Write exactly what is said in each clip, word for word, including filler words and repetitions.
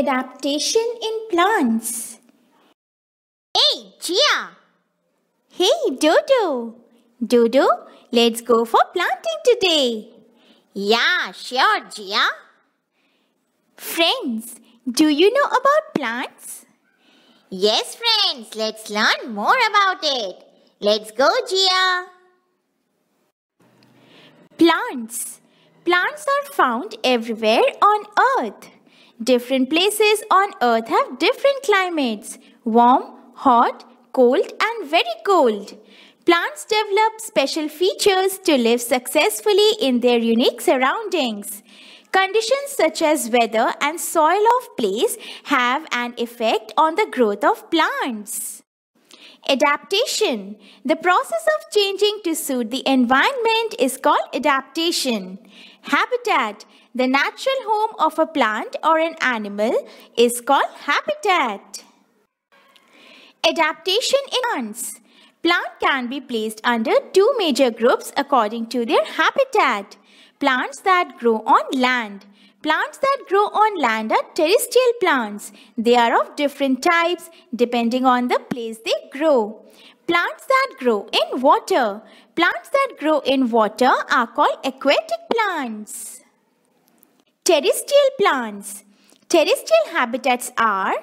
Adaptation in plants. Hey, Chia! Hey, Dodo! Dodo, let's go for planting today. Yeah, sure, Chia. Friends, do you know about plants? Yes, friends, let's learn more about it. Let's go, Chia. Plants. Plants are found everywhere on Earth. Different places on Earth have different climates. Warm, hot, cold and very cold. Plants develop special features to live successfully in their unique surroundings. Conditions such as weather and soil of place have an effect on the growth of plants. Adaptation. The process of changing to suit the environment is called adaptation. Habitat. The natural home of a plant or an animal is called habitat. Adaptation in plants. Plants can be placed under two major groups according to their habitat. Plants that grow on land. Plants that grow on land are terrestrial plants. They are of different types depending on the place they grow. Plants that grow in water. Plants that grow in water are called aquatic plants. Terrestrial plants. Terrestrial habitats are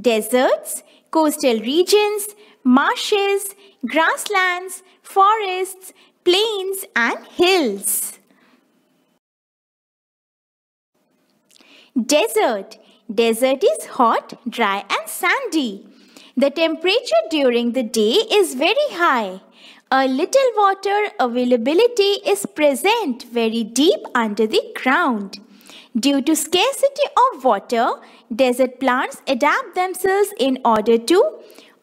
deserts, coastal regions, marshes, grasslands, forests, plains and hills. Desert. Desert is hot, dry and sandy. The temperature during the day is very high. A little water availability is present very deep under the ground. Due to scarcity of water, desert plants adapt themselves in order to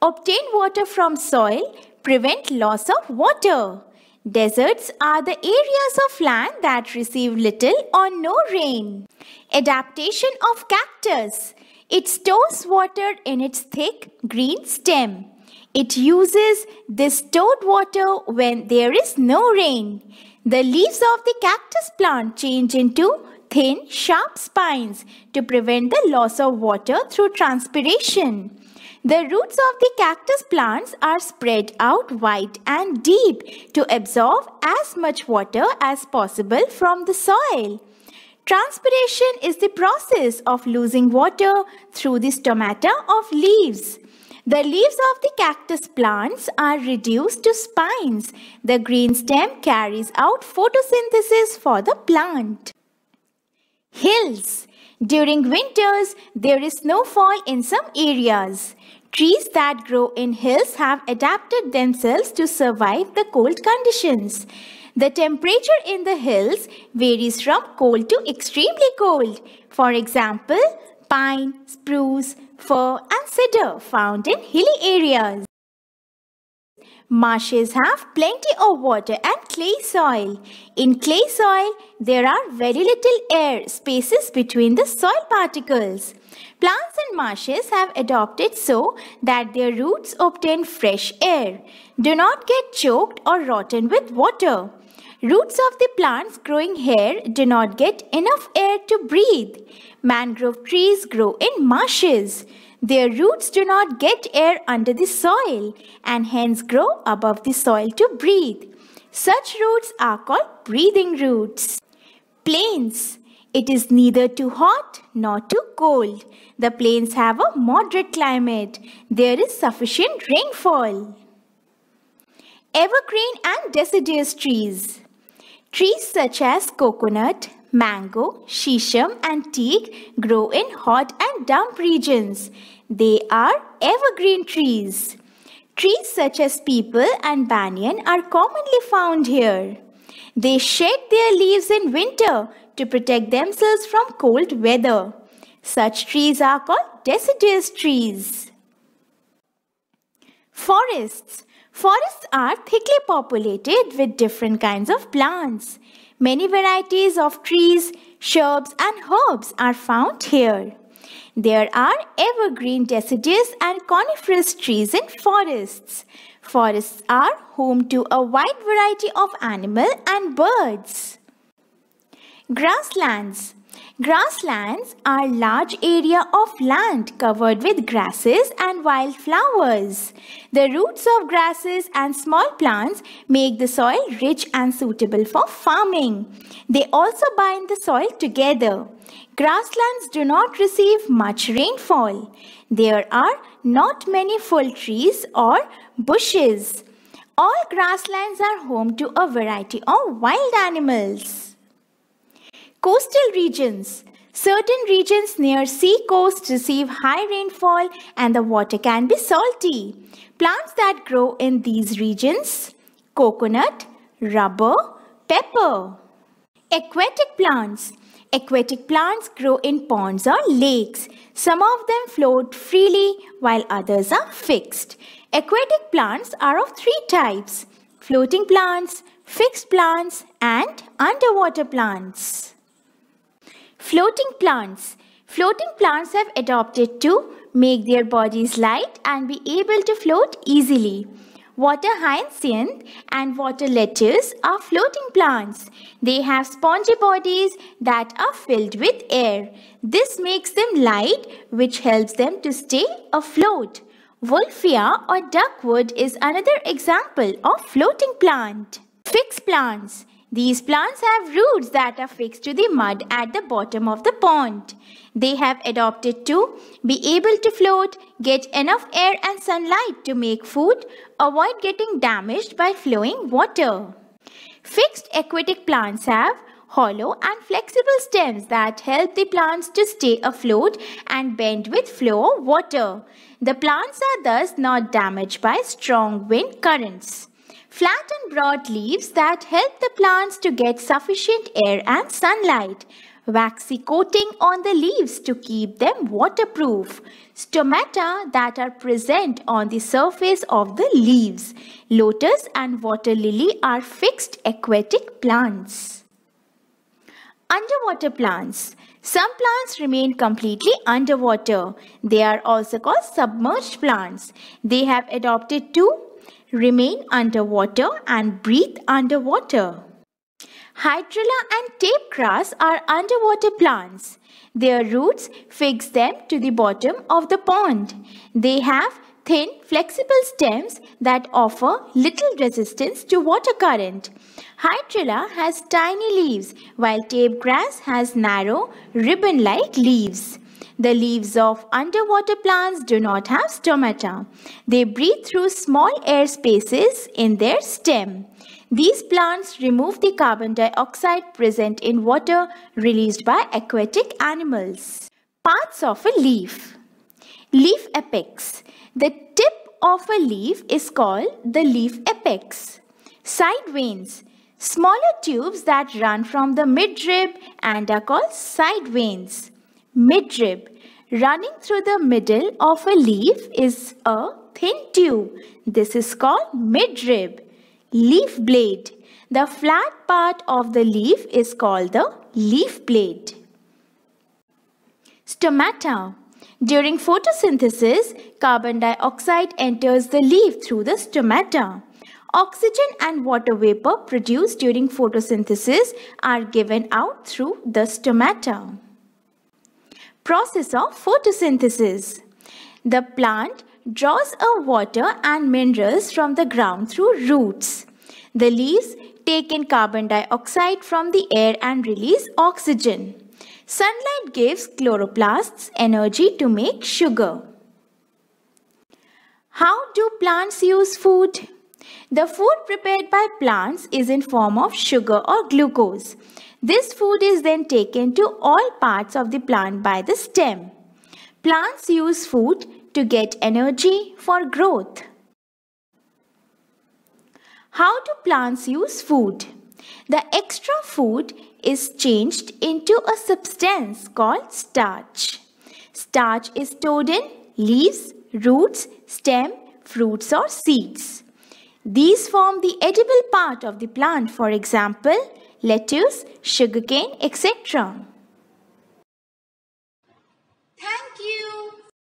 obtain water from soil, prevent loss of water. Deserts are the areas of land that receive little or no rain. Adaptation of cactus. It stores water in its thick green stem. It uses this stored water when there is no rain. The leaves of the cactus plant change into thin, sharp spines to prevent the loss of water through transpiration. The roots of the cactus plants are spread out wide and deep to absorb as much water as possible from the soil. Transpiration is the process of losing water through the stomata of leaves. The leaves of the cactus plants are reduced to spines. The green stem carries out photosynthesis for the plant. Hills. During winters, there is snowfall in some areas. Trees that grow in hills have adapted themselves to survive the cold conditions. The temperature in the hills varies from cold to extremely cold. For example, pine, spruce, fir and cedar found in hilly areas. Marshes have plenty of water and clay soil. In clay soil, there are very little air spaces between the soil particles. Plants in marshes have adopted so that their roots obtain fresh air, do not get choked or rotten with water. Roots of the plants growing here do not get enough air to breathe. Mangrove trees grow in marshes. Their roots do not get air under the soil and hence grow above the soil to breathe. Such roots are called breathing roots. Plains. It is neither too hot nor too cold. The plains have a moderate climate. There is sufficient rainfall. Evergreen and deciduous trees. Trees such as coconut, mango, shisham and teak grow in hot and damp regions. They are evergreen trees. Trees such as peepal and banyan are commonly found here. They shed their leaves in winter to protect themselves from cold weather. Such trees are called deciduous trees. Forests. Forests are thickly populated with different kinds of plants. Many varieties of trees, shrubs and herbs are found here. There are evergreen deciduous and coniferous trees in forests. Forests are home to a wide variety of animals and birds. Grasslands. Grasslands are large area of land covered with grasses and wildflowers. The roots of grasses and small plants make the soil rich and suitable for farming. They also bind the soil together. Grasslands do not receive much rainfall. There are not many full trees or bushes. All grasslands are home to a variety of wild animals. Coastal regions. Certain regions near sea coast receive high rainfall and the water can be salty. Plants that grow in these regions: coconut, rubber, pepper. Aquatic plants. Aquatic plants grow in ponds or lakes. Some of them float freely while others are fixed. Aquatic plants are of three types: floating plants, fixed plants, and underwater plants. Floating plants. Floating plants have adapted to make their bodies light and be able to float easily. Water hyacinth and water lettuce are floating plants. They have spongy bodies that are filled with air. This makes them light, which helps them to stay afloat. Wolfia or duckwood is another example of floating plant. Fixed plants. These plants have roots that are fixed to the mud at the bottom of the pond. They have adapted to be able to float, get enough air and sunlight to make food, avoid getting damaged by flowing water. Fixed aquatic plants have hollow and flexible stems that help the plants to stay afloat and bend with flow of water. The plants are thus not damaged by strong wind currents. Flat and broad leaves that help the plants to get sufficient air and sunlight. Waxy coating on the leaves to keep them waterproof. Stomata that are present on the surface of the leaves. Lotus and water lily are fixed aquatic plants. Underwater plants. Some plants remain completely underwater. They are also called submerged plants. They have adapted to remain underwater and breathe underwater. Hydrilla and tapegrass are underwater plants. Their roots fix them to the bottom of the pond. They have thin, flexible stems that offer little resistance to water current. Hydrilla has tiny leaves, while tapegrass has narrow, ribbon-like leaves. The leaves of underwater plants do not have stomata. They breathe through small air spaces in their stem. These plants remove the carbon dioxide present in water released by aquatic animals. Parts of a leaf. Leaf apex. The tip of a leaf is called the leaf apex. Side veins. Smaller tubes that run from the midrib and are called side veins. Midrib. Running through the middle of a leaf is a thin tube. This is called midrib. Leaf blade. The flat part of the leaf is called the leaf blade. Stomata. During photosynthesis, carbon dioxide enters the leaf through the stomata. Oxygen and water vapor produced during photosynthesis are given out through the stomata. Process of photosynthesis. The plant draws up water and minerals from the ground through roots. The leaves take in carbon dioxide from the air and release oxygen. Sunlight gives chloroplasts energy to make sugar. How do plants use food? The food prepared by plants is in form of sugar or glucose. This food is then taken to all parts of the plant by the stem. Plants use food to get energy for growth. How do plants use food? The extra food is changed into a substance called starch. Starch is stored in leaves, roots, stem, fruits or seeds. These form the edible part of the plant, for example, lettuce, sugarcane, et cetera.